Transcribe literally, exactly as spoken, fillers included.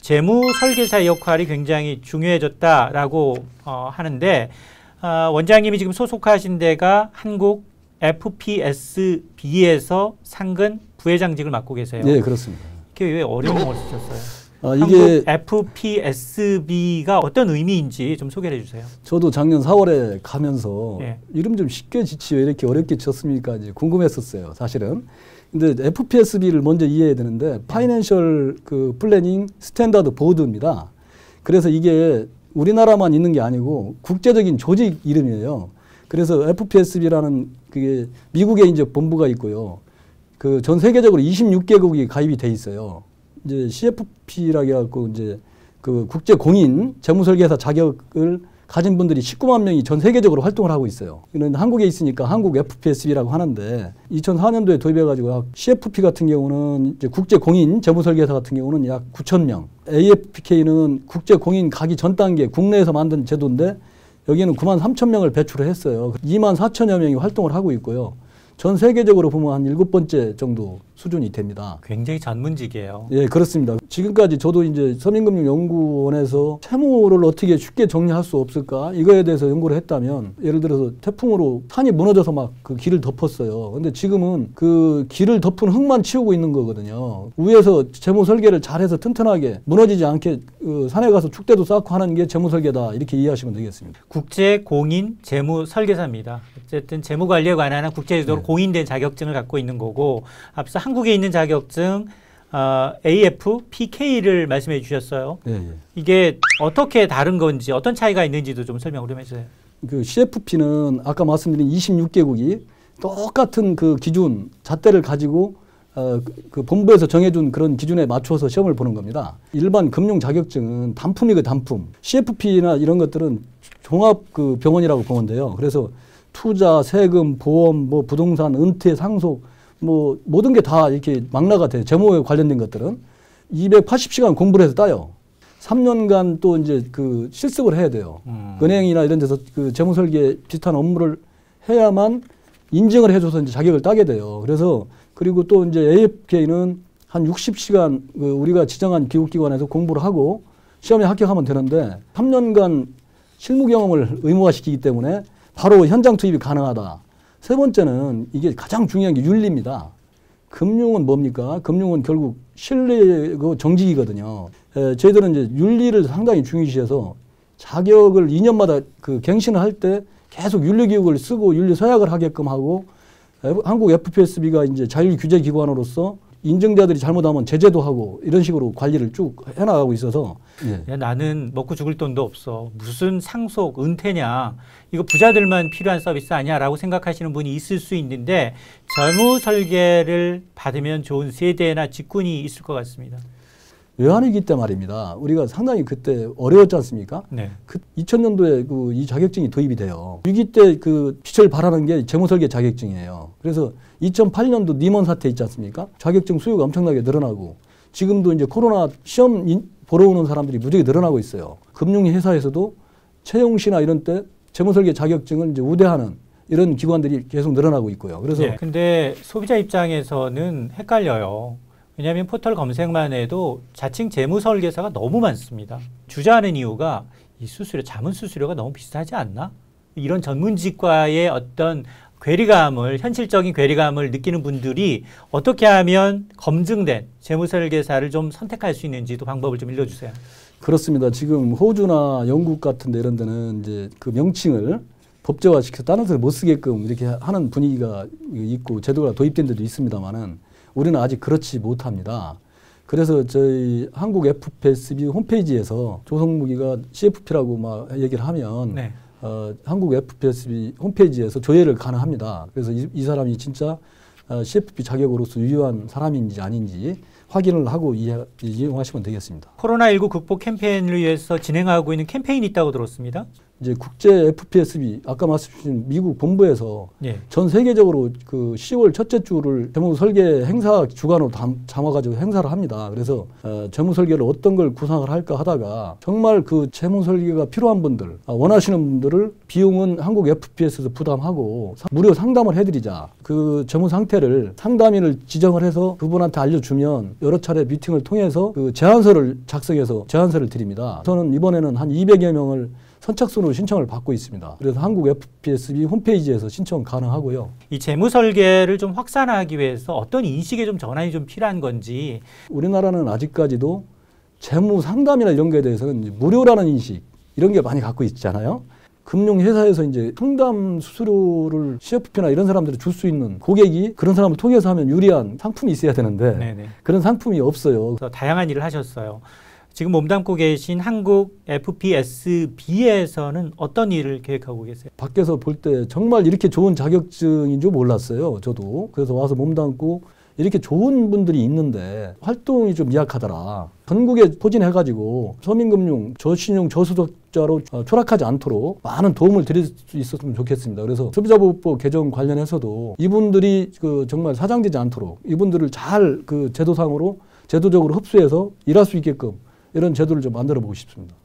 재무 설계사의 역할이 굉장히 중요해졌다라고 어, 하는데 어, 원장님이 지금 소속하신 데가 한국 에프피에스비에서 상근 부회장직을 맡고 계세요. 네, 그렇습니다. 이게 왜 어려움을 쓰셨어요? 아, 이게 에프피에스비가 어떤 의미인지 좀 소개를 해주세요. 저도 작년 사월에 가면서 예. 이름 좀 쉽게 지치 왜 이렇게 어렵게 지었습니까? 이제 궁금했었어요, 사실은. 근데 에프피에스비를 먼저 이해해야 되는데 파이낸셜 그 플래닝 스탠다드 보드입니다. 그래서 이게 우리나라만 있는 게 아니고 국제적인 조직 이름이에요. 그래서 에프피에스비라는 그게 미국에 이제 본부가 있고요. 그 전 세계적으로 이십육 개국이 가입이 돼 있어요. 이제 씨에프피라고 해갖고 이제 그 국제 공인 재무설계사 자격을 가진 분들이 십구만 명이 전 세계적으로 활동을 하고 있어요. 이런 한국에 있으니까 한국 에프피에스비라고 하는데 이천사 년도에 도입해가지고 약 씨에프피 같은 경우는 이제 국제 공인 재무설계사 같은 경우는 약 구천 명, 에이에프피케이는 국제 공인 가기 전 단계 국내에서 만든 제도인데 여기는 구만 삼천 명을 배출을 했어요. 이만 사천여 명이 활동을 하고 있고요. 전 세계적으로 보면 한 일곱 번째 정도 수준이 됩니다. 굉장히 전문직이에요. 예, 그렇습니다. 지금까지 저도 이제 서민금융연구원에서 채무를 어떻게 쉽게 정리할 수 없을까 이거에 대해서 연구를 했다면 예를 들어서 태풍으로 산이 무너져서 막 그 길을 덮었어요. 근데 지금은 그 길을 덮은 흙만 치우고 있는 거거든요. 위에서 재무 설계를 잘해서 튼튼하게 무너지지 않게 그 산에 가서 축대도 쌓고 하는 게 재무 설계다 이렇게 이해하시면 되겠습니다. 국제 공인 재무 설계사입니다. 어쨌든 재무 관리에 관한 국제적으로 네. 공인된 자격증을 갖고 있는 거고 앞서 한국에 있는 자격증 어, 에이에프피케이를 말씀해 주셨어요. 네, 네. 이게 어떻게 다른 건지 어떤 차이가 있는지도 좀 설명을 좀 해주세요. 그 씨에프피는 아까 말씀드린 이십육 개국이 똑같은 그 기준 잣대를 가지고 어, 그 본부에서 정해준 그런 기준에 맞춰서 시험을 보는 겁니다. 일반 금융 자격증은 단품이고 단품. 씨에프피나 이런 것들은 종합 그 병원이라고 보는데요. 그래서 투자, 세금, 보험, 뭐 부동산, 은퇴, 상속 뭐 모든 게 다 이렇게 망라가 돼요. 재무에 관련된 것들은 이백팔십 시간 공부를 해서 따요. 삼 년간 또 이제 그 실습을 해야 돼요. 음. 은행이나 이런 데서 그 재무 설계 비슷한 업무를 해야만 인증을 해줘서 이제 자격을 따게 돼요. 그래서 그리고 또 이제 에이에프케이는 한 육십 시간 그 우리가 지정한 기업기관에서 공부를 하고 시험에 합격하면 되는데 삼 년간 실무 경험을 의무화시키기 때문에 바로 현장 투입이 가능하다. 세 번째는 이게 가장 중요한 게 윤리입니다. 금융은 뭡니까? 금융은 결국 신뢰고 정직이거든요. 에, 저희들은 이제 윤리를 상당히 중요시해서 자격을 이 년마다 그 갱신을 할 때 계속 윤리교육을 쓰고 윤리서약을 하게끔 하고 에, 한국 에프피에스비가 이제 자율규제기관으로서 인증자들이 잘못하면 제재도 하고 이런 식으로 관리를 쭉 해나가고 있어서 예. 야, 나는 먹고 죽을 돈도 없어. 무슨 상속, 은퇴냐. 이거 부자들만 필요한 서비스 아니야 라고 생각하시는 분이 있을 수 있는데 재무 설계를 받으면 좋은 세대나 직군이 있을 것 같습니다. 외환위기 때 말입니다. 우리가 상당히 그때 어려웠지 않습니까? 네. 그 이천 년도에 그 이 자격증이 도입이 돼요. 위기 때 그 빛을 발하는 게 재무설계 자격증이에요. 그래서 이천팔 년도 니먼 사태 있지 않습니까? 자격증 수요가 엄청나게 늘어나고 지금도 이제 코로나 시험 보러 오는 사람들이 무지하게 늘어나고 있어요. 금융회사에서도 채용시나 이런 때 재무설계 자격증을 이제 우대하는 이런 기관들이 계속 늘어나고 있고요. 그래서 네. 근데 소비자 입장에서는 헷갈려요. 왜냐하면 포털 검색만 해도 자칭 재무설계사가 너무 많습니다. 주저하는 이유가 이 수수료, 자문 수수료가 너무 비싸지 않나? 이런 전문직과의 어떤 괴리감을, 현실적인 괴리감을 느끼는 분들이 어떻게 하면 검증된 재무설계사를 좀 선택할 수 있는지도 방법을 좀 일러주세요. 그렇습니다. 지금 호주나 영국 같은 데 이런 데는 이제 그 명칭을 법제화시켜서 다른 데서 못 쓰게끔 이렇게 하는 분위기가 있고 제도가 도입된 데도 있습니다만은 우리는 아직 그렇지 못합니다. 그래서 저희 한국 에프피에스비 홈페이지에서 조성무기가 씨에프피라고 막 얘기를 하면 네. 어, 한국 에프피에스비 홈페이지에서 조회를 가능합니다. 그래서 이, 이 사람이 진짜 어, 씨에프피 자격으로서 유효한 사람인지 아닌지 확인을 하고 이해, 이용하시면 되겠습니다. 코로나 일구 극복 캠페인을 위해서 진행하고 있는 캠페인이 있다고 들었습니다. 이제 국제 에프피에스비 아까 말씀하신 미국 본부에서 예. 전 세계적으로 그 시월 첫째 주를 재무 설계 행사 주간으로 담아가지고 행사를 합니다. 그래서 어, 재무 설계를 어떤 걸 구상을 할까 하다가 정말 그 재무 설계가 필요한 분들, 아, 원하시는 분들을 비용은 한국 에프피에스에서 부담하고 사, 무료 상담을 해드리자. 그 재무 상태를 상담인을 지정을 해서 그분한테 알려주면 여러 차례 미팅을 통해서 그 제안서를 작성해서 제안서를 드립니다. 저는 이번에는 한 이백여 명을 선착순으로 신청을 받고 있습니다. 그래서 한국 에프피에스비 홈페이지에서 신청 가능하고요. 이 재무설계를 좀 확산하기 위해서 어떤 인식의 좀 전환이 좀 필요한 건지. 우리나라는 아직까지도 재무상담이나 이런 거에 대해서는 무료라는 인식 이런 게 많이 갖고 있잖아요. 금융회사에서 이제 상담 수수료를 씨에프피나 이런 사람들이 줄 수 있는 고객이 그런 사람을 통해서 하면 유리한 상품이 있어야 되는데 네네. 그런 상품이 없어요. 그래서 다양한 일을 하셨어요. 지금 몸담고 계신 한국 에프피에스비에서는 어떤 일을 계획하고 계세요? 밖에서 볼 때 정말 이렇게 좋은 자격증인 줄 몰랐어요. 저도. 그래서 와서 몸담고 이렇게 좋은 분들이 있는데 활동이 좀 미약하더라. 전국에 포진해가지고 서민금융, 저신용, 저소득자로 추락하지 않도록 많은 도움을 드릴 수 있었으면 좋겠습니다. 그래서 소비자보호법 개정 관련해서도 이분들이 그 정말 사장되지 않도록 이분들을 잘 그 제도상으로 제도적으로 흡수해서 일할 수 있게끔 이런 제도를 좀 만들어 보고 싶습니다.